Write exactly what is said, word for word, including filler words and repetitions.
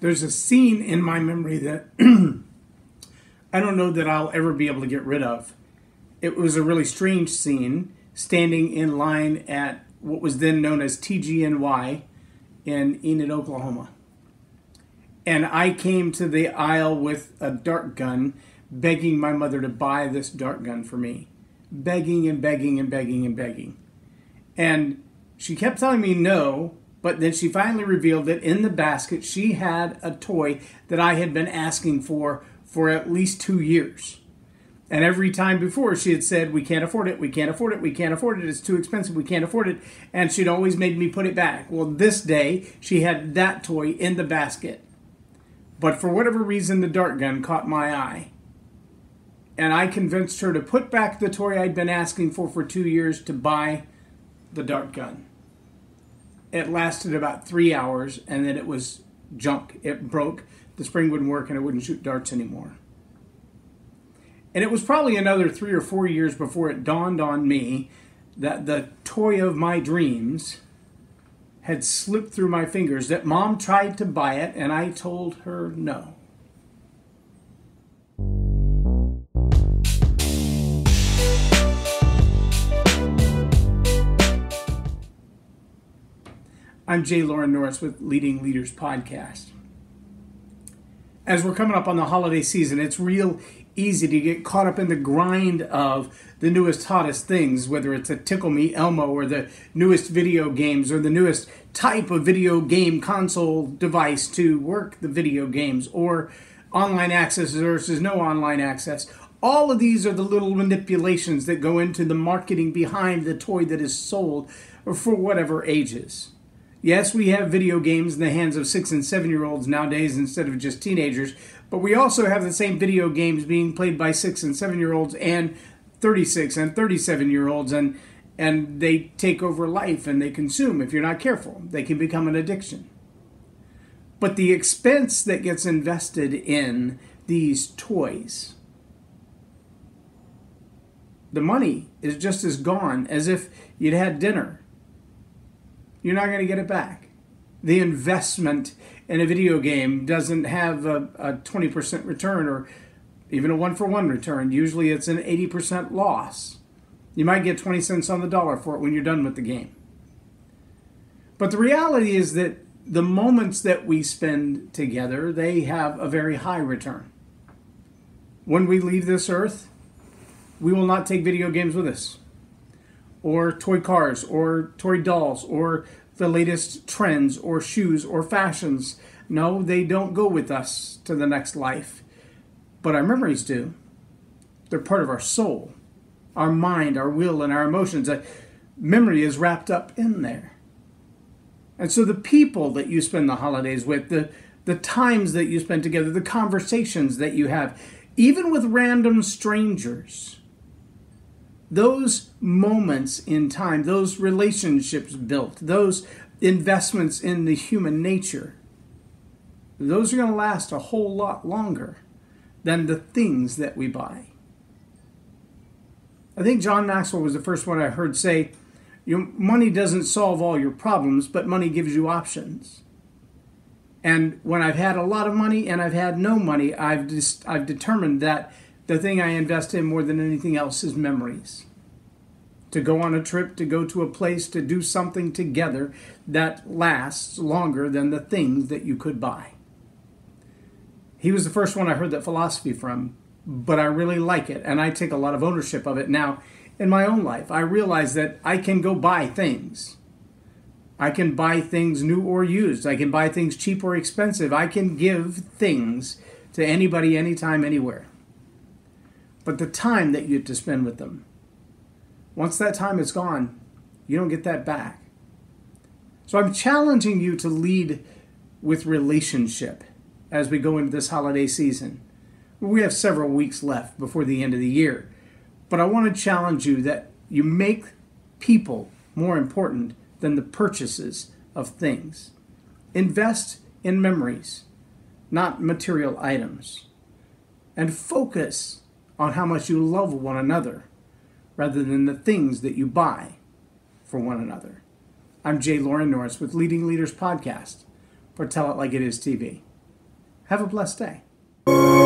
There's a scene in my memory that I don't know that I'll ever be able to get rid of. It was a really strange scene, standing in line at what was then known as T G and Y in Enid, Oklahoma. And I came to the aisle with a dart gun, begging my mother to buy this dart gun for me. Begging and begging and begging and begging. And she kept telling me no, but then she finally revealed that in the basket she had a toy that I had been asking for for at least two years. And every time before she had said, we can't afford it, we can't afford it, we can't afford it, it's too expensive, we can't afford it. And she'd always made me put it back. Well, this day she had that toy in the basket. But for whatever reason, the dart gun caught my eye. And I convinced her to put back the toy I'd been asking for for two years to buy the dart gun. It lasted about three hours, and then it was junk. It broke. The spring wouldn't work, and it wouldn't shoot darts anymore. And it was probably another three or four years before it dawned on me that the toy of my dreams had slipped through my fingers, that Mom tried to buy it, and I told her no. I'm J. Loren Norris with Leading Leaders Podcast. As we're coming up on the holiday season, it's real easy to get caught up in the grind of the newest, hottest things, whether it's a Tickle Me Elmo or the newest video games or the newest type of video game console device to work the video games, or online access versus no online access. All of these are the little manipulations that go into the marketing behind the toy that is sold for whatever ages. Yes, we have video games in the hands of six and seven-year-olds nowadays instead of just teenagers, but we also have the same video games being played by six and seven-year-olds and thirty-six and thirty-seven-year-olds, and and they take over life and they consume. If you're not careful, they can become an addiction. But the expense that gets invested in these toys, the money is just as gone as if you'd had dinner. You're not going to get it back. The investment in a video game doesn't have a, a twenty percent return or even a one-for-one return. Usually it's an eighty percent loss. You might get twenty cents on the dollar for it when you're done with the game. But the reality is that the moments that we spend together, they have a very high return. When we leave this earth, we will not take video games with us, or toy cars, or toy dolls, or the latest trends, or shoes, or fashions. No, they don't go with us to the next life. But our memories do. They're part of our soul, our mind, our will, and our emotions. A memory is wrapped up in there. And so the people that you spend the holidays with, the, the times that you spend together, the conversations that you have, even with random strangers, those moments in time, those relationships built, those investments in the human nature, those are going to last a whole lot longer than the things that we buy. I think John Maxwell was the first one I heard say, your money doesn't solve all your problems, but money gives you options. And when I've had a lot of money and I've had no money, I've just, I've determined that the thing I invest in more than anything else is memories. To go on a trip, to go to a place, to do something together that lasts longer than the things that you could buy. He was the first one I heard that philosophy from, but I really like it, and I take a lot of ownership of it now in my own life. I realize that I can go buy things. I can buy things new or used. I can buy things cheap or expensive. I can give things to anybody, anytime, anywhere. But the time that you have to spend with them, once that time is gone, you don't get that back. So I'm challenging you to lead with relationship as we go into this holiday season. We have several weeks left before the end of the year, but I want to challenge you that you make people more important than the purchases of things. Invest in memories, not material items, and focus on how much you love one another rather than the things that you buy for one another. I'm J. Loren Norris with Leading Leaders Podcast for Tell It Like It Is T V. Have a blessed day.